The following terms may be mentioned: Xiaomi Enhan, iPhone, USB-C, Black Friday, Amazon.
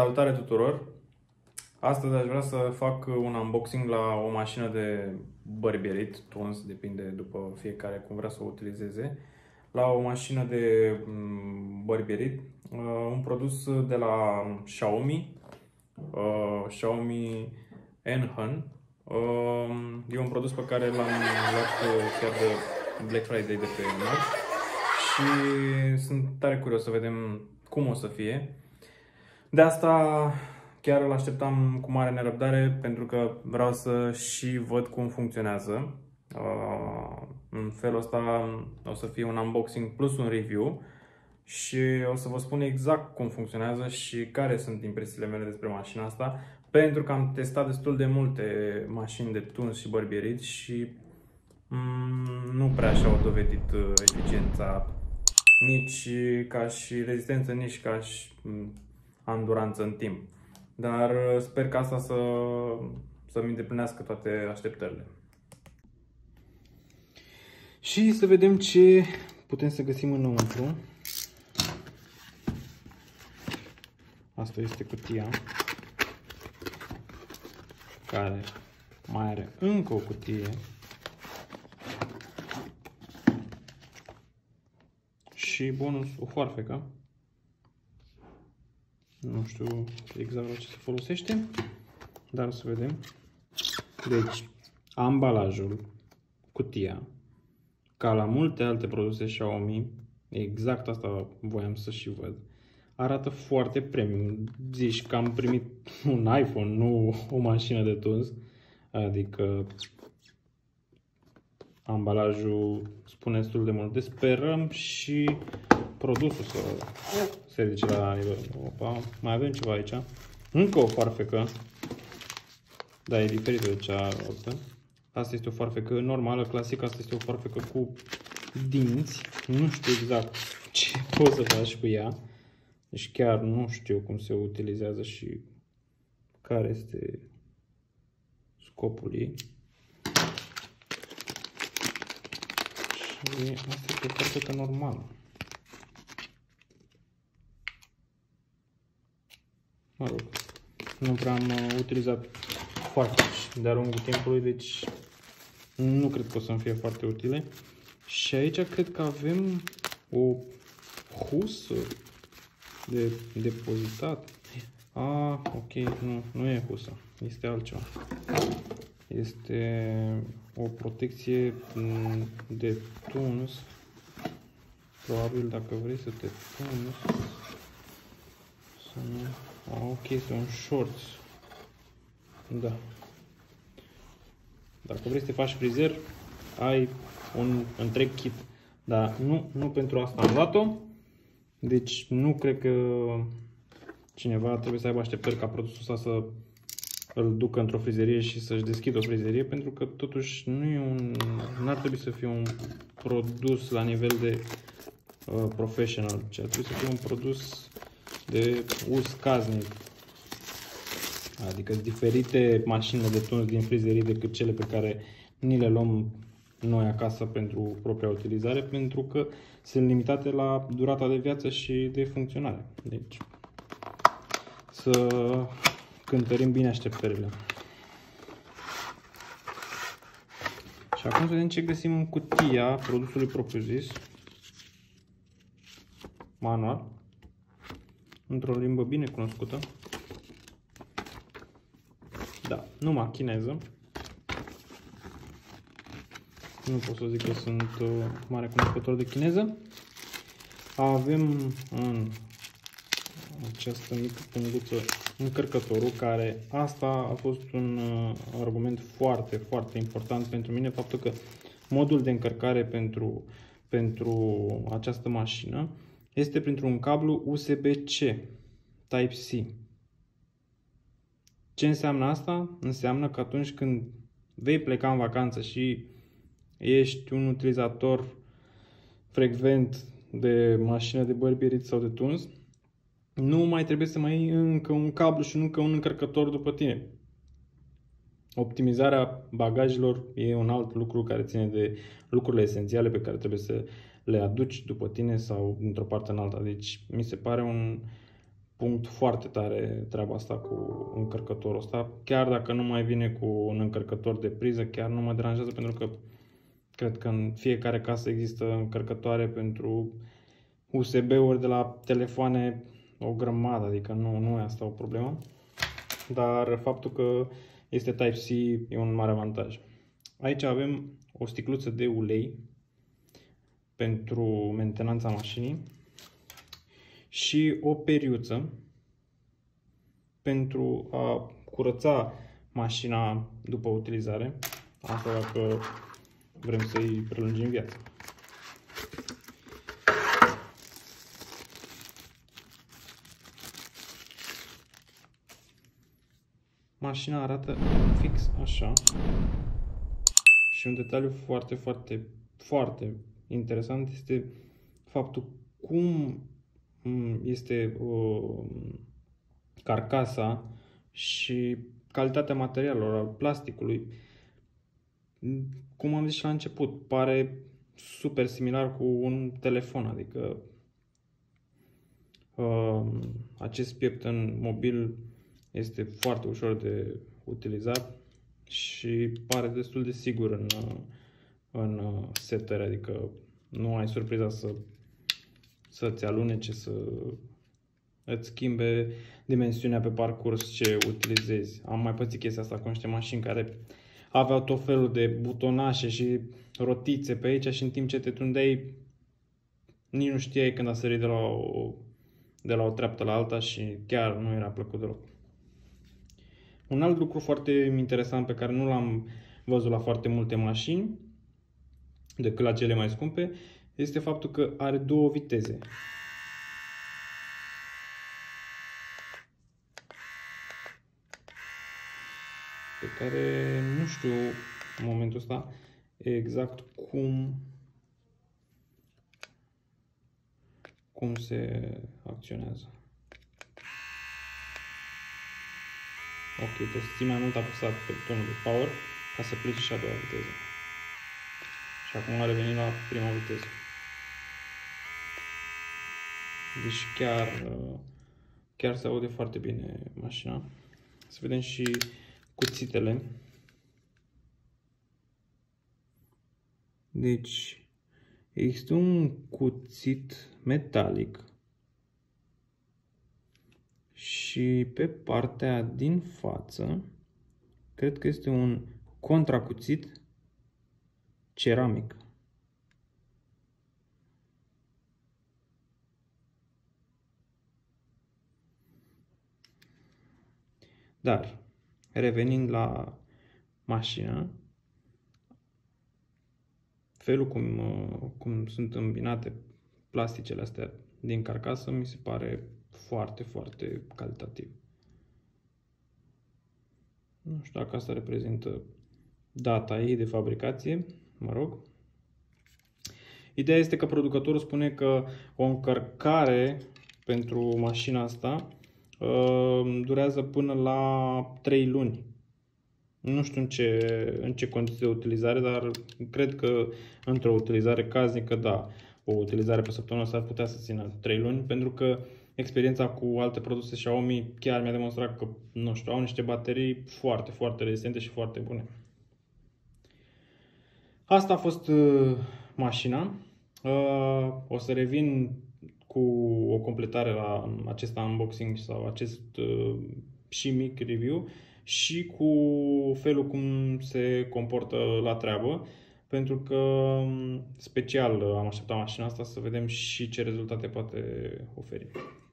Salutare tuturor! Astăzi aș vrea să fac un unboxing la o mașină de bărbierit, tuns, depinde după fiecare cum vrea să o utilizeze. La o mașină de bărbierit, un produs de la Xiaomi, Xiaomi Enhan. E un produs pe care l-am luat chiar de Black Friday de pe Amazon și sunt tare curios să vedem cum o să fie. De asta chiar îl așteptam cu mare nerăbdare, pentru că vreau să și văd cum funcționează. În felul ăsta o să fie un unboxing plus un review și o să vă spun exact cum funcționează și care sunt impresiile mele despre mașina asta, pentru că am testat destul de multe mașini de tuns și bărbierit și nu prea și-au dovedit eficiența nici ca și rezistență, nici ca și anduranță în timp. Dar sper ca asta să-mi îndeplinească toate așteptările. Și să vedem ce putem să găsim înăuntru. Asta este cutia, care mai are încă o cutie și bonus o foarfecă. Nu știu exact la ce se folosește, dar o să vedem. Deci, ambalajul, cutia, ca la multe alte produse Xiaomi, exact asta voiam să și văd, arată foarte premium. Zici că am primit un iPhone, nu o mașină de tuns. Adică, ambalajul spune destul de mult. Sperăm și produsul să se ridice la nivel. Opa, mai avem ceva aici. Încă o farfecă, dar e diferită de cealaltă. Asta este o farfecă normală, clasică, asta este o farfecă cu dinți. Nu știu exact ce poți să faci cu ea. Deci chiar nu știu cum se utilizează și care este scopul ei. Și asta este o farfecă normală. Mă rog, nu prea am utilizat foarte de-a lungul timpului, deci nu cred că o să-mi fie foarte utile. Și aici cred că avem o husă de depozitat. Ah, ok, nu e husă, este altceva. Este o protecție de tuns, probabil dacă vrei să te tunzi. Să nu... Ok, este un shorts. Da. Dacă vrei să te faci frizer, ai un întreg kit. Dar nu pentru asta am luat-o. Deci nu cred că cineva trebuie să aibă așteptări ca produsul ăsta să îl ducă într-o frizerie și să-și deschidă o frizerie, pentru că totuși n-ar trebui să fie un produs la nivel de professional, ci ar trebui să fie un produs de uz casnic. Adică diferite mașini de tuns din frizerii decât cele pe care ni le luăm noi acasă pentru propria utilizare, pentru că sunt limitate la durata de viață și de funcționare. Deci să cântărim bine așteptările. Și acum să vedem ce găsim în cutia produsului propriu-zis. Manual, într-o limbă bine cunoscută. Da, numai chineză. Nu pot să zic că sunt mare cunoscător de chineză. Avem în această mică punguță încărcătorul, care asta a fost un argument foarte, foarte important pentru mine. Faptul că modul de încărcare pentru această mașină este printr-un cablu USB-C Type-C. Ce înseamnă asta? Înseamnă că atunci când vei pleca în vacanță și ești un utilizator frecvent de mașină de bărbierit sau de tuns, nu mai trebuie să mai iei încă un cablu și încă un încărcător după tine. Optimizarea bagajelor e un alt lucru care ține de lucrurile esențiale pe care trebuie să le aduci după tine sau dintr-o parte în alta. Deci mi se pare un punct foarte tare treaba asta cu încărcătorul ăsta. Chiar dacă nu mai vine cu un încărcător de priză, chiar nu mă deranjează, pentru că cred că în fiecare casă există încărcătoare pentru USB-uri de la telefoane o grămadă, adică nu e asta o problemă. Dar faptul că este Type-C e un mare avantaj. Aici avem o sticluță de ulei pentru mentenanța mașinii și o periuță pentru a curăța mașina după utilizare, asta dacă vrem să-i prelungim viața. Mașina arată fix așa și un detaliu foarte interesant este faptul cum este carcasa și calitatea materialelor, al plasticului. Cum am zis și la început, pare super similar cu un telefon, adică acest pieptăn mobil este foarte ușor de utilizat și pare destul de sigur în setări, adică nu ai surpriza să-ți alunece, să îți schimbe dimensiunea pe parcurs ce utilizezi. Am mai pățit chestia asta cu niște mașini care aveau tot felul de butonașe și rotițe pe aici și în timp ce te tundeai nici nu știai când a sărit de la o treaptă la alta și chiar nu era plăcut deloc. Un alt lucru foarte interesant pe care nu l-am văzut la foarte multe mașini, decât la cele mai scumpe, este faptul că are două viteze. Pe care nu știu în momentul ăsta exact cum se acționează. Ok, trebuie să ții mai mult apăsat pe butonul de power ca să plece și a doua viteză. Și acum a revenit la prima viteză. Deci chiar se aude foarte bine mașina. Să vedem și cuțitele. Deci există un cuțit metalic și pe partea din față cred că este un contracuțit ceramic. Dar revenind la mașină, felul cum sunt îmbinate plasticele astea din carcasă mi se pare foarte calitativ. Nu știu dacă asta reprezintă data ei de fabricație, mă rog. Ideea este că producătorul spune că o încărcare pentru mașina asta durează până la 3 luni. Nu știu în ce condiții de utilizare, dar cred că într-o utilizare casnică, da, o utilizare pe săptămână s-ar putea să țină 3 luni, pentru că experiența cu alte produse Xiaomi chiar mi-a demonstrat că, nu știu, au niște baterii foarte rezistente și foarte bune. Asta a fost mașina. O să revin cu o completare la acest unboxing sau acest și mic review și cu felul cum se comportă la treabă, pentru că special am așteptat mașina asta să vedem și ce rezultate poate oferi.